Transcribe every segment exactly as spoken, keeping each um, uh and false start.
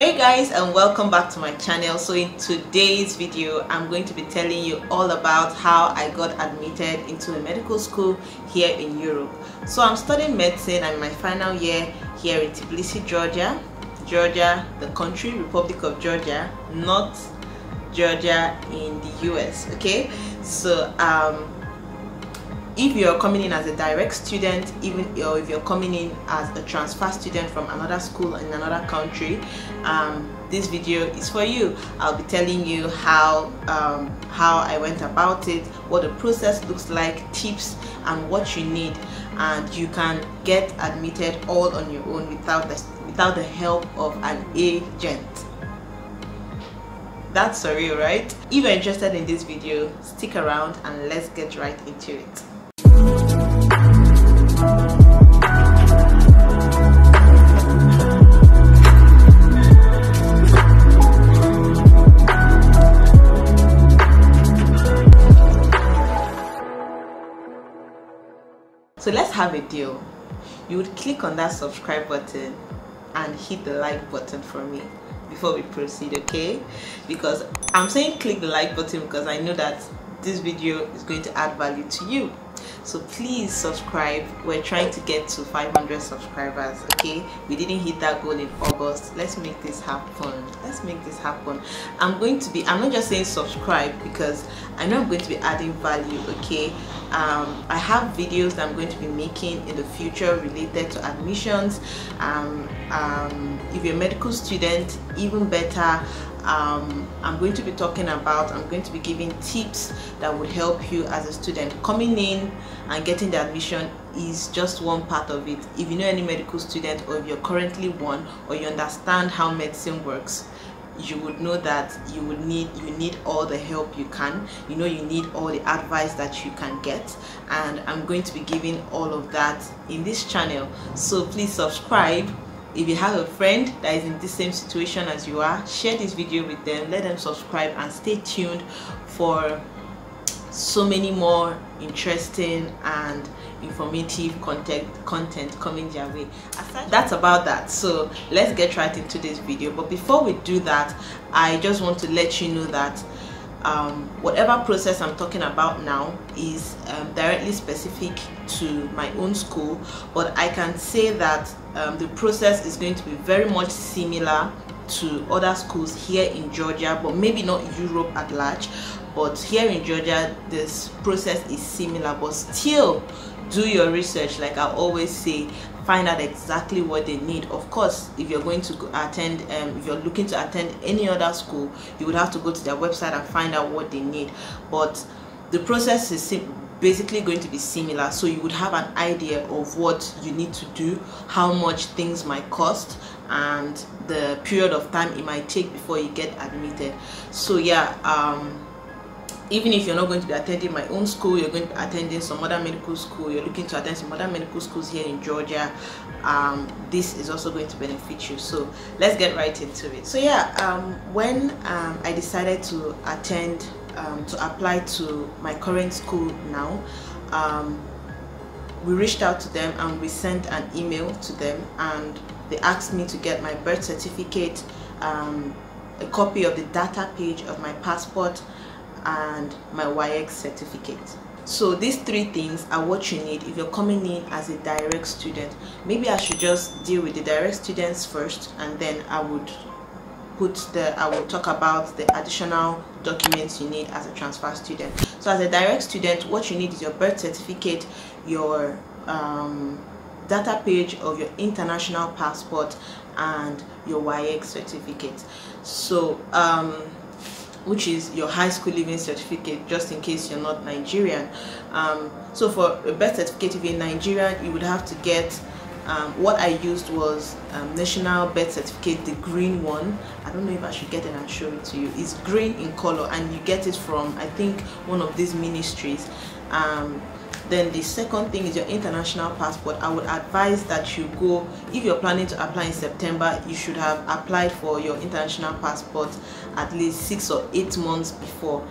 Hey guys, and welcome back to my channel. So in today's video I'm going to be telling you all about how I got admitted into a medical school here in Europe. So I'm studying medicine and my final year here in Tbilisi, Georgia. Georgia, the country, Republic of Georgia, not Georgia in the U S. Okay, so um if you're coming in as a direct student, even or if you're coming in as a transfer student from another school in another country, um, this video is for you. I'll be telling you how um, how I went about it, what the process looks like, tips and what you need, and you can get admitted all on your own without the, without the help of an agent. That's surreal, right? If you're interested in this video, stick around and let's get right into it. So let's have a deal. You would click on that subscribe button and hit the like button for me before we proceed, okay? Because I'm saying click the like button because I know that this video is going to add value to you. So please subscribe. We're trying to get to five hundred subscribers, okay? We didn't hit that goal in August. Let's make this happen. Let's make this happen. I'm going to be, I'm not just saying subscribe because I know I'm going to be adding value, okay? Um, I have videos that I'm going to be making in the future related to admissions. Um, um, if you're a medical student, even better. Um, I'm going to be talking about, I'm going to be giving tips that would help you as a student. Coming in and getting the admission is just one part of it. If you know any medical student, or if you're currently one, or you understand how medicine works, you would know that you would need you need all the help you can. You know you need all the advice that you can get, and I'm going to be giving all of that in this channel. So please subscribe. If you have a friend that is in the same situation as you are, share this video with them, let them subscribe, and stay tuned for so many more interesting and informative content content coming their way. That's about that. So let's get right into this video. But before we do that, I just want to let you know that um whatever process I'm talking about now is um, directly specific to my own school, but I can say that um, the process is going to be very much similar to other schools here in Georgia, but maybe not Europe at large. But here in Georgia, this process is similar, but still do your research. Like I always say, find out exactly what they need. Of course, if you're going to attend, um, if you're looking to attend any other school, you would have to go to their website and find out what they need. But the process is basically going to be similar, so you would have an idea of what you need to do, how much things might cost, and the period of time it might take before you get admitted. So yeah, um, even if you're not going to be attending my own school, you're going to be attending some other medical school, you're looking to attend some other medical schools here in Georgia, um, this is also going to benefit you. So let's get right into it. So yeah, um, when um, I decided to attend, um, to apply to my current school now, um, we reached out to them and we sent an email to them, and they asked me to get my birth certificate, um, a copy of the data page of my passport, and my W A E C certificate. So these three things are what you need if you're coming in as a direct student. Maybe I should just deal with the direct students first, and then I would put the I will talk about the additional documents you need as a transfer student. So as a direct student, what you need is your birth certificate, your um, data page of your international passport, and your W A E C certificate. So um, which is your high school living certificate, just in case you're not Nigerian. Um, so for a birth certificate, if you're Nigerian, you would have to get, um, what I used was um, national birth certificate, the green one. I don't know if I should get it and show it to you. It's green in color, and you get it from, I think, one of these ministries. Um, then the second thing is your international passport. I would advise that you go, if you're planning to apply in September, you should have applied for your international passport at least six or eight months before.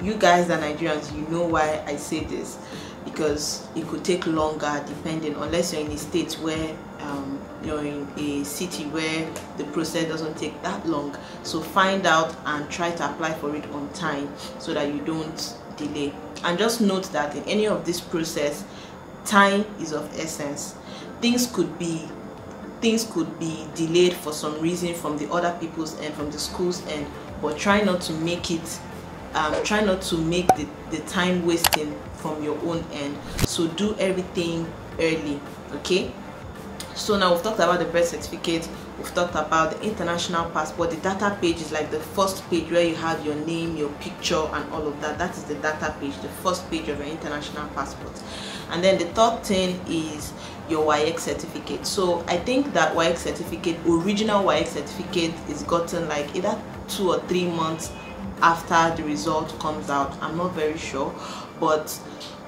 You guys are Nigerians, you know why I say this, because it could take longer depending, unless you're in a state where um, you're in a city where the process doesn't take that long. So find out and try to apply for it on time so that you don't delay. And just note that in any of this process, time is of essence. Things could be things could be delayed for some reason from the other people's end, from the school's end, but try not to make it um, try not to make the, the time wasting from your own end. So do everything early, okay? So now we've talked about the birth certificate, we've talked about the international passport. The data page is like the first page where you have your name, your picture and all of that. That is the data page, the first page of your international passport. And then the third thing is your W A E C certificate. So I think that W A E C certificate, original W A E C certificate, is gotten like either two or three months after the result comes out. I'm not very sure, but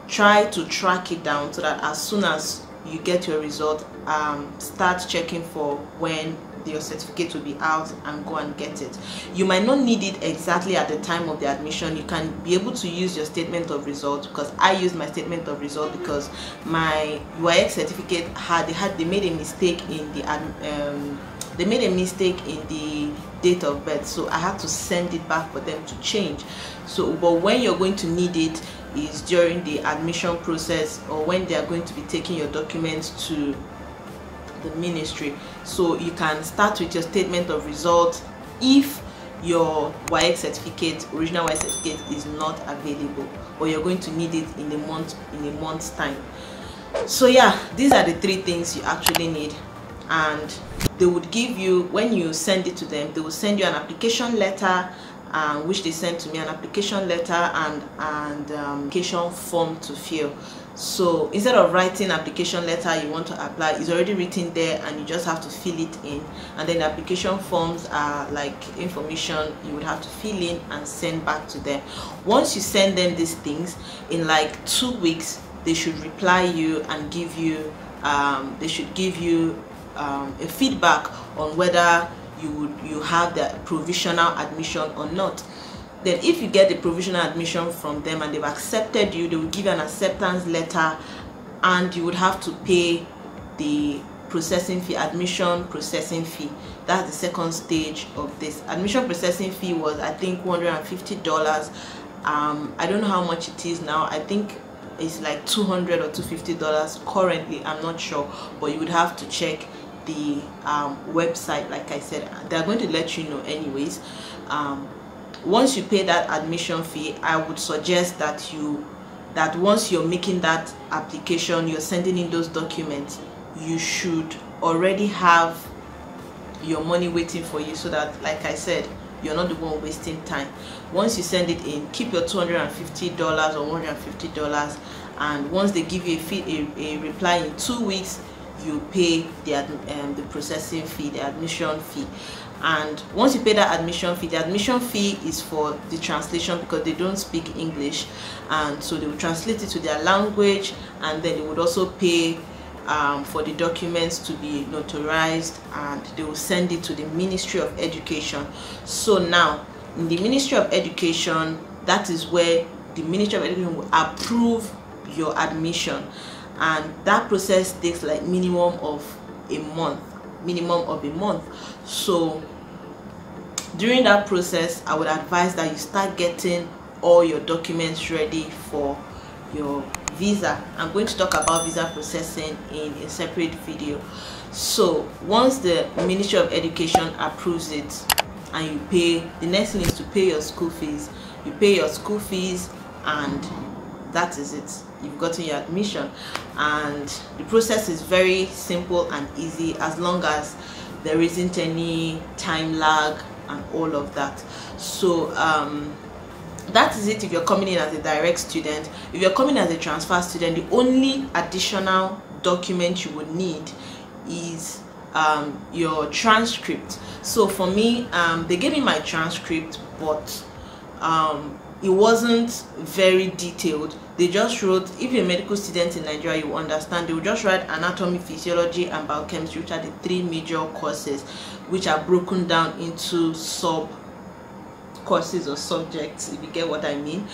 try to track it down so that as soon as you get your result, um, start checking for when your certificate will be out and go and get it. You might not need it exactly at the time of the admission. You can be able to use your statement of result, because I used my statement of result because my W A E C certificate had they had they made a mistake in the um, they made a mistake in the date of birth, so I had to send it back for them to change. So but when you're going to need it is during the admission process, or when they are going to be taking your documents to the ministry. So you can start with your statement of result if your W A E C certificate, original W A E C certificate, is not available, or you're going to need it in a month in a month's time. So yeah, these are the three things you actually need, and they would give you, when you send it to them, they will send you an application letter, uh, which they sent to me, an application letter and and um, application form to fill. So instead of writing application letter you want to apply, it's already written there and you just have to fill it in. And then the application forms are like information you would have to fill in and send back to them. Once you send them these things, in like two weeks they should reply you and give you um, they should give you Um, a feedback on whether you would you have the provisional admission or not. Then if you get the provisional admission from them and they've accepted you, they will give you an acceptance letter, and you would have to pay the processing fee, admission processing fee. That's the second stage of this. Admission processing fee was, I think, one hundred fifty dollars. um, I don't know how much it is now. I think it's like two hundred or two hundred fifty dollars currently, I'm not sure, but you would have to check the um, website. Like I said, they're going to let you know anyways. Um, once you pay that admission fee, I would suggest that you that once you're making that application, you're sending in those documents, you should already have your money waiting for you, so that, like I said, you're not the one wasting time. Once you send it in, keep your two hundred fifty dollars or one hundred fifty dollars, and once they give you a, fee, a, a reply in two weeks, you pay the, um, the processing fee, the admission fee. And once you pay that admission fee, the admission fee is for the translation, because they don't speak English, and so they will translate it to their language, and then they would also pay Um, for the documents to be notarized, and they will send it to the Ministry of Education. So now in the Ministry of Education, that is where the Ministry of Education will approve your admission, and that process takes like minimum of a month minimum of a month. So during that process, I would advise that you start getting all your documents ready for your visa. I'm going to talk about visa processing in a separate video. So once the Ministry of Education approves it and you pay, the next thing is to pay your school fees. You pay your school fees, and that is it. You've gotten your admission, and the process is very simple and easy, as long as there isn't any time lag and all of that. So um that is it if you're coming in as a direct student. If you're coming as a transfer student, the only additional document you would need is um, your transcript. So for me, um, they gave me my transcript, but um, it wasn't very detailed. They just wrote, if you're a medical student in Nigeria, you understand, they will just write anatomy, physiology and biochemistry, which are the three major courses, which are broken down into sub courses or subjects, if you get what I mean.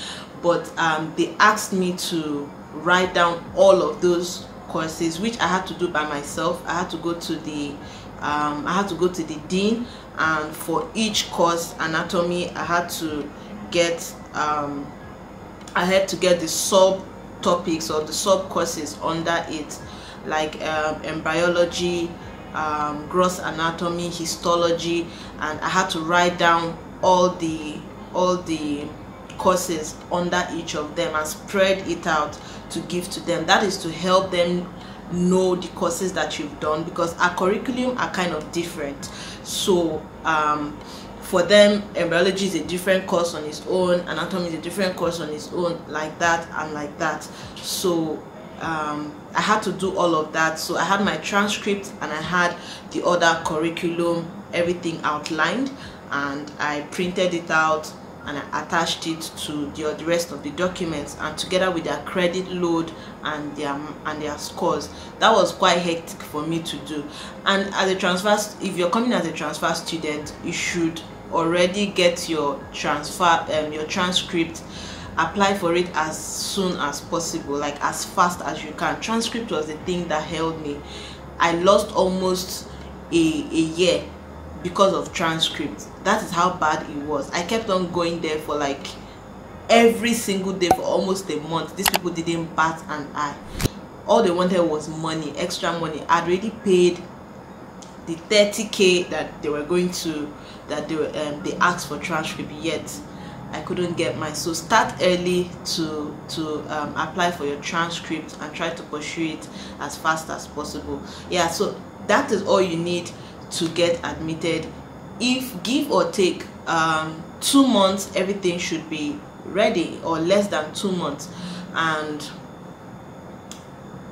But um, they asked me to write down all of those courses, which I had to do by myself. I had to go to the um, I had to go to the dean, and for each course, anatomy, I had to get um, I had to get the sub topics or the sub courses under it, like um, embryology, um, gross anatomy, histology, and I had to write down all the all the courses under each of them and spread it out to give to them. That is to help them know the courses that you've done, because our curriculum are kind of different. So um, for them, embryology is a different course on its own, anatomy is a different course on its own, like that and like that. So um, I had to do all of that. So I had my transcript and I had the other curriculum, everything outlined, and I printed it out and I attached it to the, the rest of the documents, and together with their credit load and their and their scores. That was quite hectic for me to do. And as a transfer, if you're coming as a transfer student, you should already get your transfer um, your transcript. Apply for it as soon as possible, like as fast as you can. Transcript was the thing that held me. I lost almost a, a year because of transcripts. That is how bad it was. I kept on going there for like every single day for almost a month. These people didn't bat an eye. All they wanted was money, extra money. I'd already paid the thirty K that they were going to, that they were, um, they asked for transcript, yet I couldn't get mine. So start early to to um, apply for your transcript and try to pursue it as fast as possible. Yeah, so that is all you need to get admitted. If give or take um, two months, everything should be ready, or less than two months. And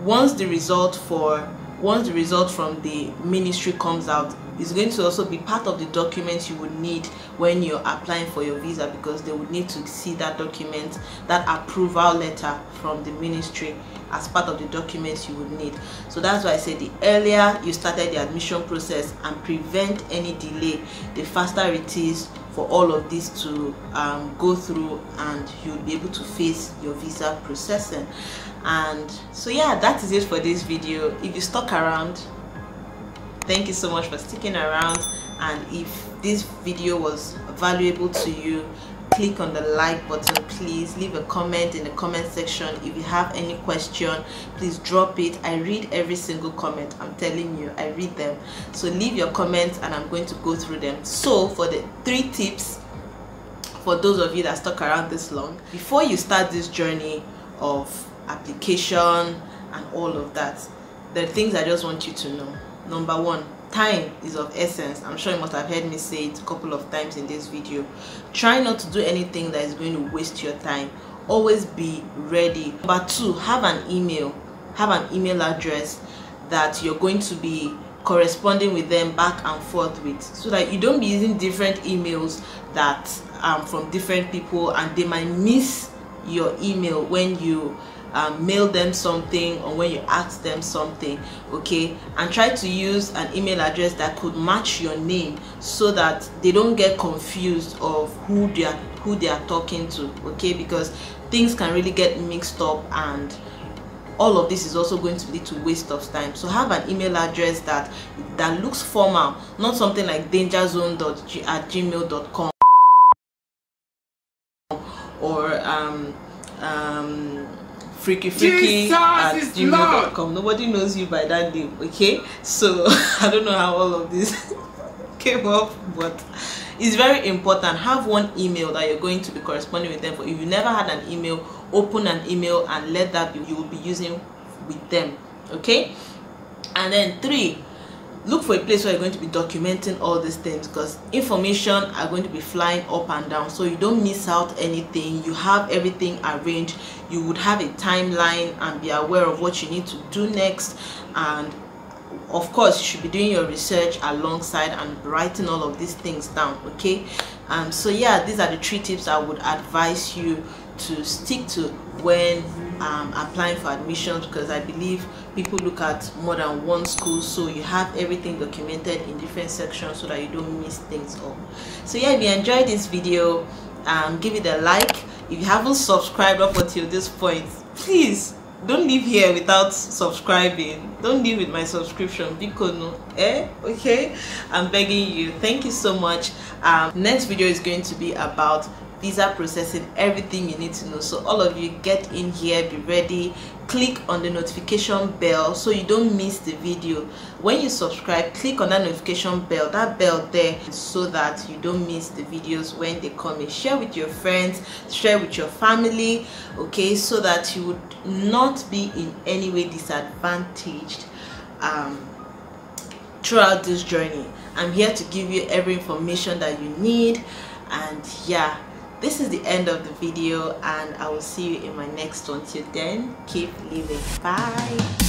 once the result for once the result from the ministry comes out, it's going to also be part of the documents you would need when you're applying for your visa, because they would need to see that document, that approval letter from the ministry, as part of the documents you would need. So that's why I said the earlier you started the admission process and prevent any delay, the faster it is for all of this to um, go through, and you'll be able to face your visa processing. And so yeah, that is it for this video. If you stuck around, thank you so much for sticking around. And if this video was valuable to you, click on the like button, please. Leave a comment in the comment section. If you have any question, please drop it. I read every single comment. I'm telling you, I read them. So leave your comments and I'm going to go through them. So for the three tips, for those of you that stuck around this long, before you start this journey of application and all of that, there are things I just want you to know. Number one, time is of essence. I'm sure you must have heard me say it a couple of times in this video. Try not to do anything that is going to waste your time. Always be ready. Number two, have an email. Have an email address that you're going to be corresponding with them back and forth with, so that you don't be using different emails that um, from different people, and they might miss your email when you Um, mail them something or when you ask them something, okay? And try to use an email address that could match your name, so that they don't get confused of who they are who they are talking to, okay? Because things can really get mixed up, and all of this is also going to lead to waste of time. So have an email address that that looks formal, not something like danger zone at gmail dot com or um um freaky freaky at gmail dot com. Nobody knows you by that name, okay? So I don't know how all of this came up, but it's very important. Have one email that you're going to be corresponding with them for. If you never had an email, open an email and let that be you will be using with them, okay? And then three, look for a place where you're going to be documenting all these things, because information are going to be flying up and down, so you don't miss out anything. You have everything arranged. You would have a timeline and be aware of what you need to do next. And of course, you should be doing your research alongside and writing all of these things down, okay? Um, so yeah, these are the three tips I would advise you to stick to when um, applying for admissions, because I believe people look at more than one school, so you have everything documented in different sections so that you don't miss things up. So yeah, if you enjoyed this video, um, give it a like. If you haven't subscribed up until this point, please Don't leave here without subscribing. Don't leave with my subscription. Bikono, eh? Okay? I'm begging you. Thank you so much. Um, next video is going to be about visa processing, everything you need to know. So all of you, get in here, be ready. Click on the notification bell so you don't miss the video. When you subscribe, click on that notification bell, that bell there, so that you don't miss the videos when they come in. Share with your friends, share with your family, okay, so that you would not be in any way disadvantaged um, throughout this journey. I'm here to give you every information that you need, and yeah, this is the end of the video, and I will see you in my next one. Till then, keep living. Bye.